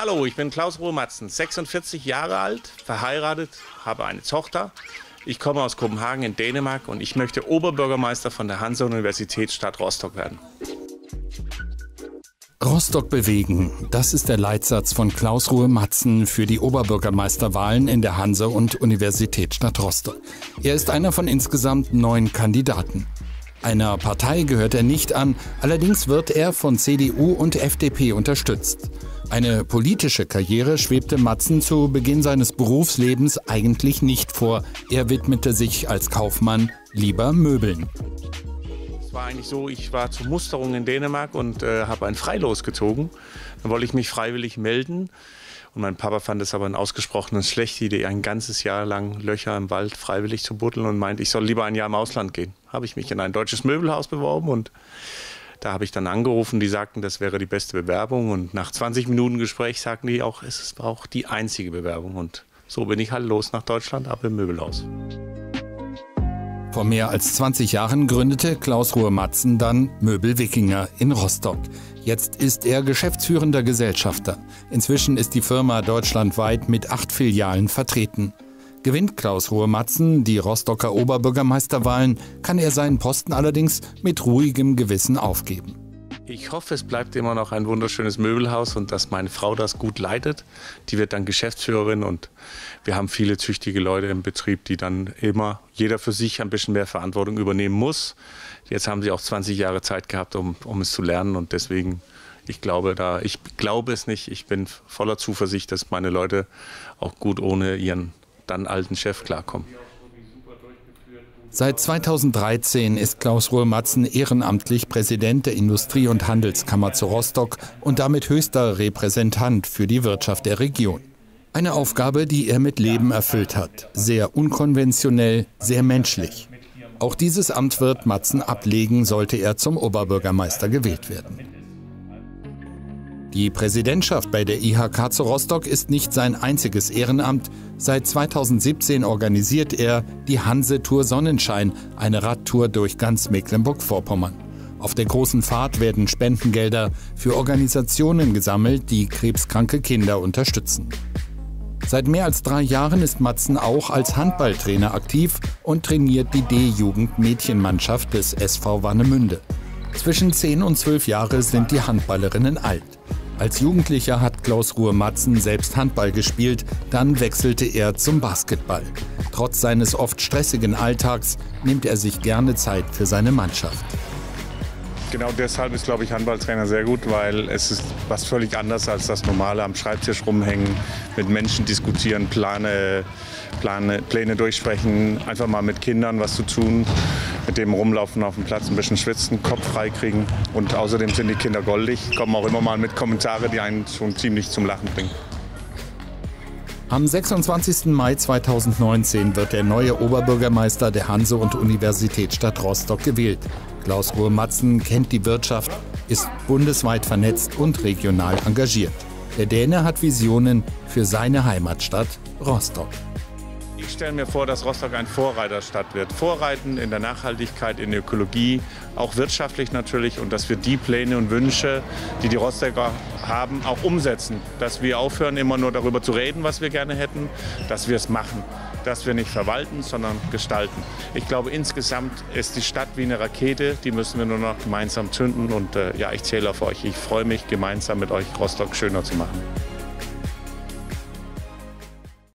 Hallo, ich bin Claus Ruhe Madsen, 46 Jahre alt, verheiratet, habe eine Tochter. Ich komme aus Kopenhagen in Dänemark und ich möchte Oberbürgermeister von der Hanse-Universitätsstadt Rostock werden. Rostock bewegen, das ist der Leitsatz von Claus Ruhe Madsen für die Oberbürgermeisterwahlen in der Hanse- und Universitätsstadt Rostock. Er ist einer von insgesamt 9 Kandidaten. Einer Partei gehört er nicht an, allerdings wird er von CDU und FDP unterstützt. Eine politische Karriere schwebte Madsen zu Beginn seines Berufslebens eigentlich nicht vor. Er widmete sich als Kaufmann lieber Möbeln. Es war eigentlich so, ich war zur Musterung in Dänemark und habe ein Freilos gezogen. Dann wollte ich mich freiwillig melden. Und mein Papa fand es aber eine ausgesprochen schlechte Idee, ein ganzes Jahr lang Löcher im Wald freiwillig zu buddeln und meint, ich soll lieber ein Jahr im Ausland gehen. Habe ich mich in ein deutsches Möbelhaus beworben und da habe ich dann angerufen, die sagten, das wäre die beste Bewerbung und nach 20 Minuten Gespräch sagten die auch, es ist auch die einzige Bewerbung und so bin ich halt los nach Deutschland, ab im Möbelhaus. Vor mehr als 20 Jahren gründete Claus Ruhe Madsen dann Möbel Wikinger in Rostock. Jetzt ist er geschäftsführender Gesellschafter. Inzwischen ist die Firma deutschlandweit mit 8 Filialen vertreten. Gewinnt Claus Ruhe Madsen die Rostocker Oberbürgermeisterwahlen, kann er seinen Posten allerdings mit ruhigem Gewissen aufgeben. Ich hoffe, es bleibt immer noch ein wunderschönes Möbelhaus und dass meine Frau das gut leitet. Die wird dann Geschäftsführerin und wir haben viele züchtige Leute im Betrieb, die dann immer jeder für sich ein bisschen mehr Verantwortung übernehmen muss. Jetzt haben sie auch 20 Jahre Zeit gehabt, um es zu lernen und deswegen, ich glaube es nicht. Ich bin voller Zuversicht, dass meine Leute auch gut ohne ihren dann alten Chef klarkommen. Seit 2013 ist Claus Ruhe Madsen ehrenamtlich Präsident der Industrie- und Handelskammer zu Rostock und damit höchster Repräsentant für die Wirtschaft der Region. Eine Aufgabe, die er mit Leben erfüllt hat. Sehr unkonventionell, sehr menschlich. Auch dieses Amt wird Madsen ablegen, sollte er zum Oberbürgermeister gewählt werden. Die Präsidentschaft bei der IHK zu Rostock ist nicht sein einziges Ehrenamt. Seit 2017 organisiert er die Hanse-Tour Sonnenschein, eine Radtour durch ganz Mecklenburg-Vorpommern. Auf der großen Fahrt werden Spendengelder für Organisationen gesammelt, die krebskranke Kinder unterstützen. Seit mehr als 3 Jahren ist Madsen auch als Handballtrainer aktiv und trainiert die D-Jugend-Mädchenmannschaft des SV Warnemünde. Zwischen 10 und 12 Jahre sind die Handballerinnen alt. Als Jugendlicher hat Claus Ruhe Madsen selbst Handball gespielt, dann wechselte er zum Basketball. Trotz seines oft stressigen Alltags nimmt er sich gerne Zeit für seine Mannschaft. Genau deshalb ist, glaube ich, Handballtrainer sehr gut, weil es ist was völlig anderes als das Normale. Am Schreibtisch rumhängen, mit Menschen diskutieren, Pläne durchsprechen, einfach mal mit Kindern was zu tun, mit dem rumlaufen auf dem Platz, ein bisschen schwitzen, Kopf freikriegen. Und außerdem sind die Kinder goldig, kommen auch immer mal mit Kommentaren, die einen schon ziemlich zum Lachen bringen. Am 26. Mai 2019 wird der neue Oberbürgermeister der Hanse- und Universitätsstadt Rostock gewählt. Claus Ruhe Madsen kennt die Wirtschaft, ist bundesweit vernetzt und regional engagiert. Der Däne hat Visionen für seine Heimatstadt Rostock. Ich stelle mir vor, dass Rostock eine Vorreiterstadt wird. Vorreiten in der Nachhaltigkeit, in der Ökologie, auch wirtschaftlich natürlich. Und dass wir die Pläne und Wünsche, die die Rostocker haben, auch umsetzen. Dass wir aufhören, immer nur darüber zu reden, was wir gerne hätten, dass wir es machen. Dass wir nicht verwalten, sondern gestalten. Ich glaube, insgesamt ist die Stadt wie eine Rakete. Die müssen wir nur noch gemeinsam zünden. Und ja, ich zähle auf euch. Ich freue mich, gemeinsam mit euch Rostock schöner zu machen.